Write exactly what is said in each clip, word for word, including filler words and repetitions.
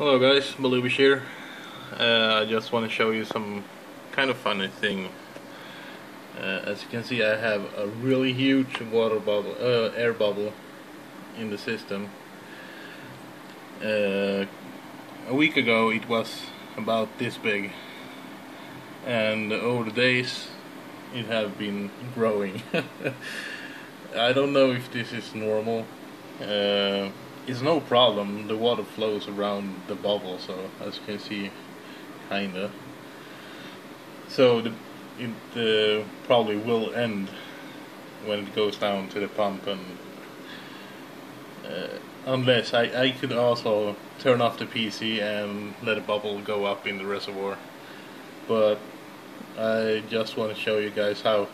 Hello guys, Balubish here. Uh, I just want to show you some kind of funny thing. Uh, as you can see, I have a really huge water bubble, uh, air bubble in the system. Uh, a week ago it was about this big, and over the days it have been growing. I don't know if this is normal. Uh, It's no problem, the water flows around the bubble, so as you can see, kinda. So the, it uh, probably will end when it goes down to the pump, and uh, unless I, I could also turn off the P C and let the bubble go up in the reservoir. But I just want to show you guys how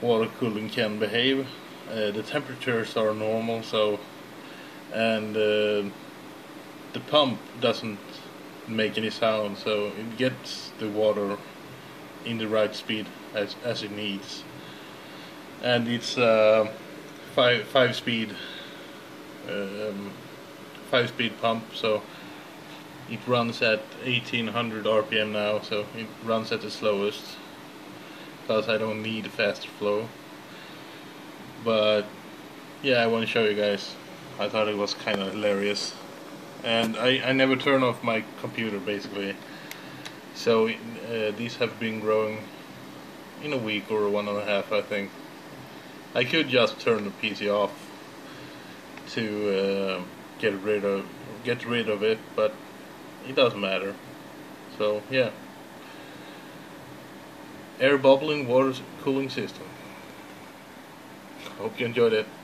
water cooling can behave. Uh, the temperatures are normal, so and uh, the pump doesn't make any sound, so it gets the water in the right speed as, as it needs. And it's uh, five five speed um, five speed pump, so it runs at eighteen hundred R P M now, so it runs at the slowest because I don't need a faster flow. But yeah, I want to show you guys. I thought it was kind of hilarious, and I, I never turn off my computer basically, so uh, these have been growing in a week or one and a half, I think. I could just turn the P C off to uh, get rid of get rid of it, but it doesn't matter. So yeah, air bubbling water cooling system. Hope you enjoyed it.